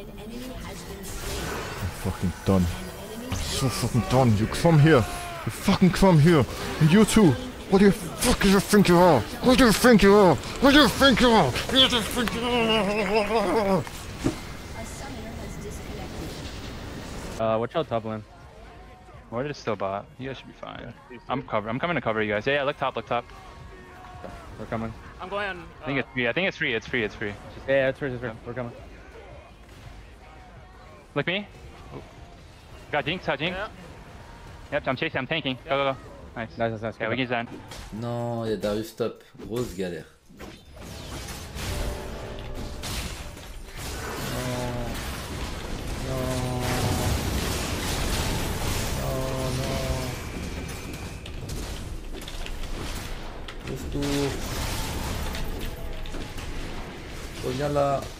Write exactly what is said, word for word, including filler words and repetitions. I'm fucking done. I'm so fucking done. You come here. You fucking come here. And you too. What do you fuck do you think you are? What do you think you are? What do you think you are? What do you think you are? Uh, watch out top lane. Ward is still bot. You guys should be fine. Yeah, I'm cover. I'm coming to cover you guys. Yeah, yeah, look top, look top. We're coming. I'm going on, uh, I think it's free. I think it's free. It's free. It's free. It's just, yeah, yeah, it's free. It's free. Yeah. We're coming. Look me. Ooh. Got Jinx. Got Jinx. Yeah. Yep, I'm chasing. I'm tanking. Yep. Go, go, go. Nice. Nice, nice, nice. Yeah, we can stand. Non, il y a Darius top. Grosse galère. Regarde là.